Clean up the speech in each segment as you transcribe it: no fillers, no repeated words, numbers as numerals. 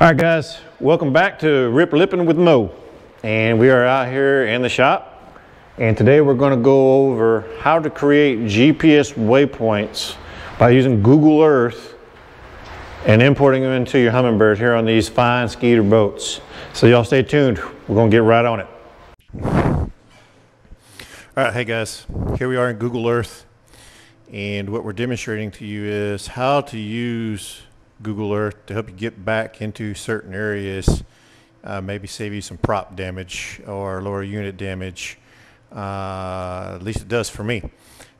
All right, guys, welcome back to Rip Lippin' with Mo. And we are out here in the shop. And today we're going to go over how to create GPS waypoints by using Google Earth and importing them into your Humminbird here on these fine Skeeter boats. So y'all stay tuned. We're going to get right on it. All right, hey guys, here we are in Google Earth. And what we're demonstrating to you is how to use Google Earth to help you get back into certain areas, maybe save you some prop damage or lower unit damage. At least it does for me.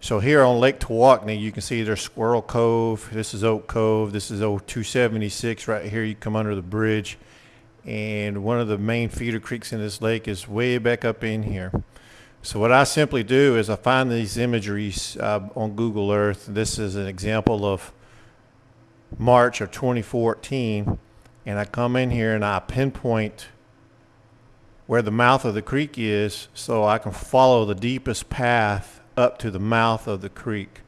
So here on Lake Tawakoni, you can see there's Squirrel Cove. This is Oak Cove. This is 0276 right here. You come under the bridge, and one of the main feeder creeks in this lake is way back up in here. So what I simply do is I find these imageries on Google Earth. This is an example of March of 2014, and I come in here and I pinpoint where the mouth of the creek is, so I can follow the deepest path up to the mouth of the creek.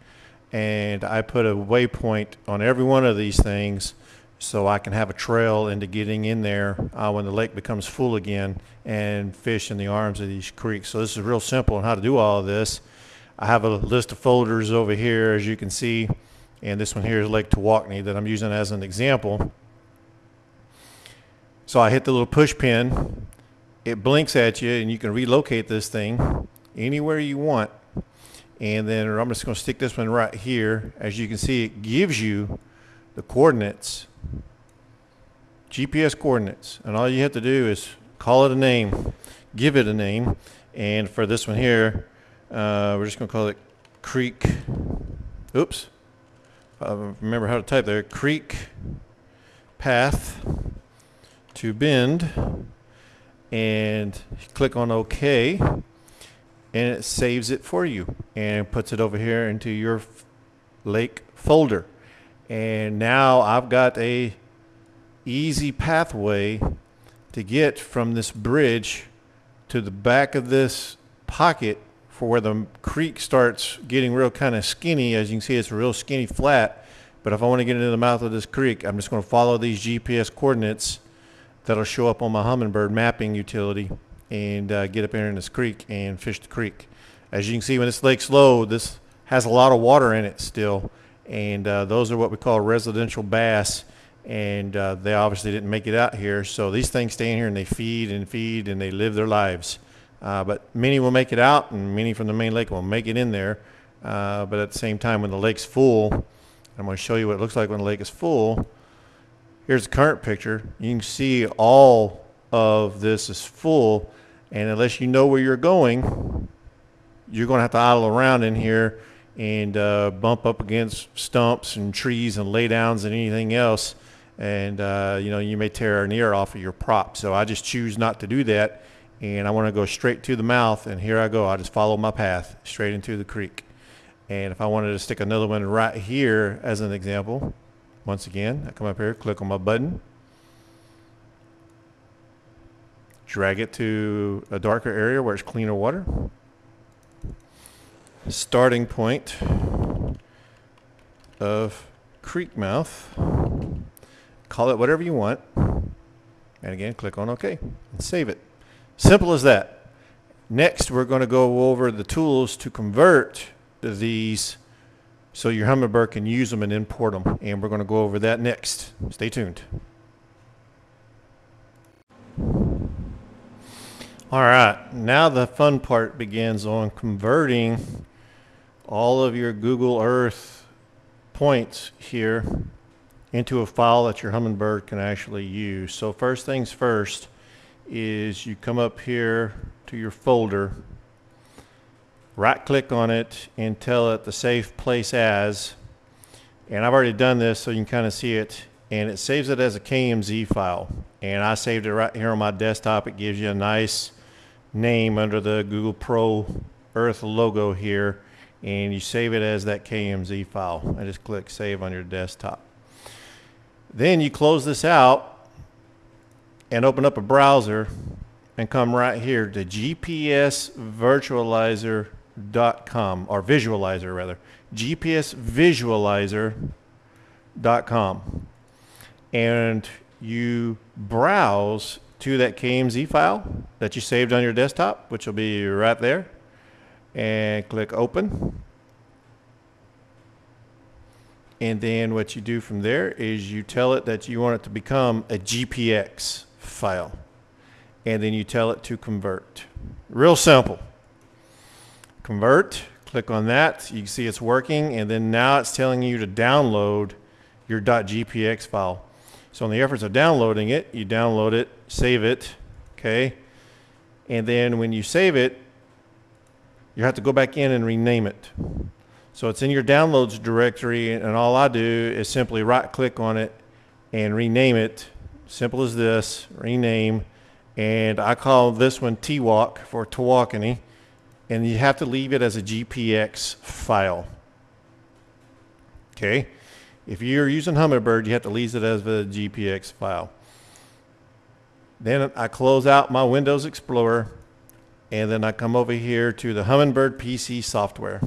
And I put a waypoint on every one of these things so I can have a trail into getting in there when the lake becomes full again and fish in the arms of these creeks. So this is real simple on how to do all of this. I have a list of folders over here, as you can see. And this one here is Lake Tawakoni that I'm using as an example. So I hit the little push pin. It blinks at you, and you can relocate this thing anywhere you want. And then I'm just going to stick this one right here. As you can see, it gives you the coordinates, GPS coordinates. And all you have to do is call it a name, give it a name. And for this one here, we're just going to call it Creek. Oops. Remember how to type there. Creek path to bend, and click on OK, and it saves it for you and puts it over here into your lake folder. And now I've got a easy pathway to get from this bridge to the back of this pocket for where the creek starts getting real kind of skinny. As you can see, it's a real skinny flat, but if I want to get into the mouth of this creek, I'm just going to follow these GPS coordinates that'll show up on my Humminbird mapping utility and get up here in this creek and fish the creek. As you can see, when this lake's low, this has a lot of water in it still, and those are what we call residential bass, and they obviously didn't make it out here, so these things stay in here and they feed and feed and they live their lives. But many will make it out, and many from the main lake will make it in there. But at the same time, when the lake's full, I'm going to show you what it looks like when the lake is full. Here's the current picture. You can see all of this is full, and unless you know where you're going to have to idle around in here and bump up against stumps and trees and laydowns and anything else, and you know, you may tear an ear off of your prop. So I just choose not to do that. And I want to go straight to the mouth, and here I go. I just follow my path straight into the creek. And if I wanted to stick another one right here as an example, once again, I come up here, click on my button, drag it to a darker area where it's cleaner water. Starting point of creek mouth. Call it whatever you want. And again, click on OK and save it. Simple as that. Next, we're going to go over the tools to convert these so your Humminbird can use them and import them. And we're going to go over that next. Stay tuned. All right, now the fun part begins on converting all of your Google Earth points here into a file that your Humminbird can actually use. So first things first, is you come up here to your folder, right click on it, and tell it the save place as, and I've already done this so you can kind of see it, and it saves it as a KMZ file, and I saved it right here on my desktop. It gives you a nice name under the Google Pro Earth logo here, and you save it as that KMZ file. I just click save on your desktop. Then you close this out and open up a browser and come right here to gpsvisualizer.com, or visualizer rather, gpsvisualizer.com. And you browse to that KMZ file that you saved on your desktop, which will be right there, and click open. And then what you do from there is you tell it that you want it to become a GPX file, and then you tell it to convert. Real simple. Convert, click on that, you can see it's working, and then now it's telling you to download your .gpx file. So in the efforts of downloading it, you download it, save it, okay? And then when you save it, you have to go back in and rename it. So it's in your downloads directory, and all I do is simply right click on it and rename it. Simple as this, rename. And I call this one Tawak for Tawakoni, and you have to leave it as a GPX file. Okay, if you're using Humminbird, you have to leave it as a GPX file. Then I close out my Windows Explorer, and then I come over here to the Humminbird PC software.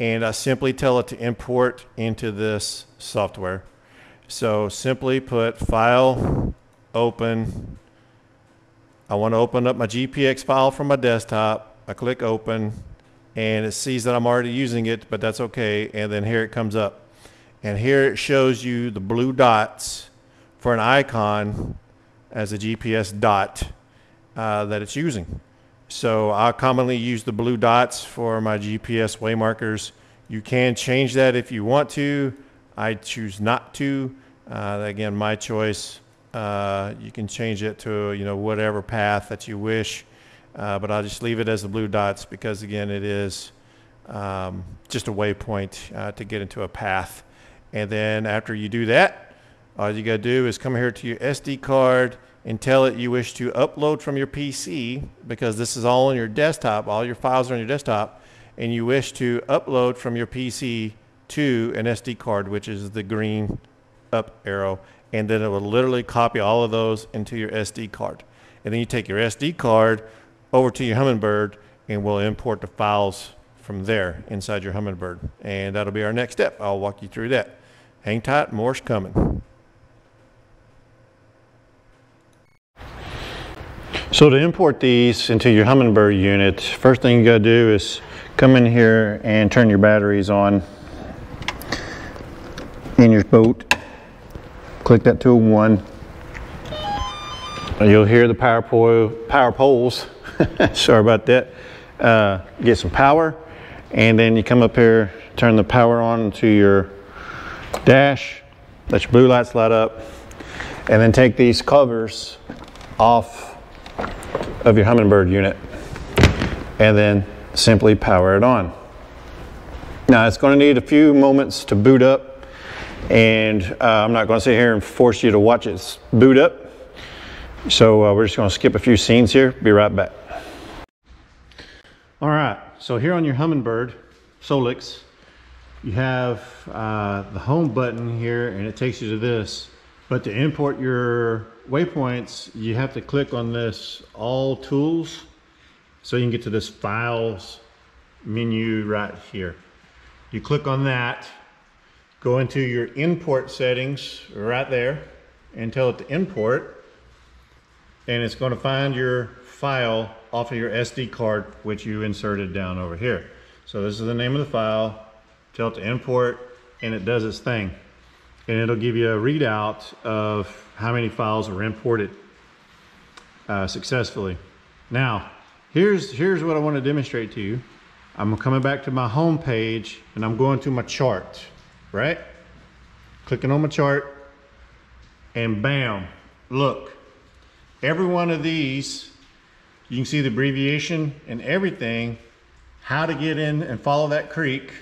And I simply tell it to import into this software. So simply put file, open. I want to open up my GPX file from my desktop. I click open, and it sees that I'm already using it, but that's okay. And then here it comes up. And here it shows you the blue dots for an icon as a GPS dot that it's using. So I commonly use the blue dots for my GPS waymarkers. You can change that if you want to. I choose not to. Again, my choice. You can change it to whatever path that you wish, but I'll just leave it as the blue dots because again, it is just a waypoint to get into a path. And then after you do that, all you gotta do is come here to your SD card and tell it you wish to upload from your PC, because this is all on your desktop, all your files are on your desktop, and you wish to upload from your PC to an SD card, which is the green up arrow, and then it will literally copy all of those into your SD card. And then you take your SD card over to your Humminbird and we'll import the files from there inside your Humminbird. And that'll be our next step. I'll walk you through that. Hang tight, more's coming. So to import these into your Humminbird unit, first thing you gotta do is come in here and turn your batteries on in your boat. Click that to a 1. You'll hear the power poles, sorry about that. Get some power, and then you come up here, turn the power on to your dash, let your blue lights light up, and then take these covers off of your Humminbird unit and then simply power it on. Now it's going to need a few moments to boot up, and I'm not going to sit here and force you to watch it boot up, so we're just going to skip a few scenes here. Be right back. Alright, so here on your Humminbird Solix you have the home button here, and it takes you to this, but to import your waypoints you have to click on this all tools so you can get to this files menu right here. You click on that, go into your import settings right there and tell it to import, and it's going to find your file off of your SD card which you inserted down over here. So this is the name of the file, tell it to import, and it does its thing. And it'll give you a readout of how many files were imported successfully. Now, here's what I want to demonstrate to you. I'm coming back to my home page, and I'm going to my chart, right? Clicking on my chart, and bam, look. Every one of these, you can see the abbreviation and everything, how to get in and follow that creek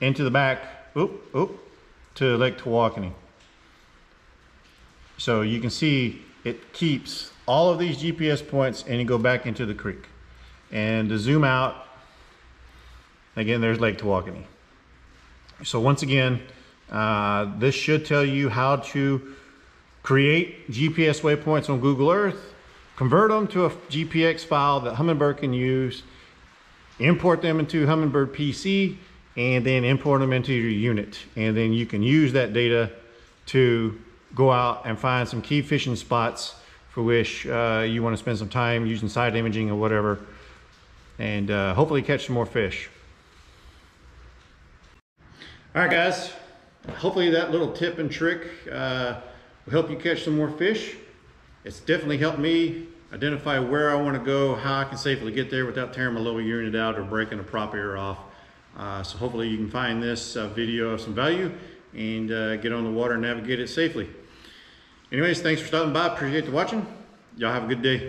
into the back, to Lake Tawakoni. So you can see it keeps all of these GPS points and you go back into the creek. And to zoom out, again, there's Lake Tawakoni. So once again, this should tell you how to create GPS waypoints on Google Earth, convert them to a GPX file that Humminbird can use, import them into Humminbird PC, and then import them into your unit. And then you can use that data to go out and find some key fishing spots for which you want to spend some time using side imaging or whatever, and hopefully catch some more fish. All right, guys, hopefully that little tip and trick will help you catch some more fish. It's definitely helped me identify where I want to go, how I can safely get there without tearing my lower unit out or breaking a prop ear off. So hopefully you can find this video of some value and get on the water and navigate it safely. Anyways, thanks for stopping by. Appreciate the watching. Y'all have a good day.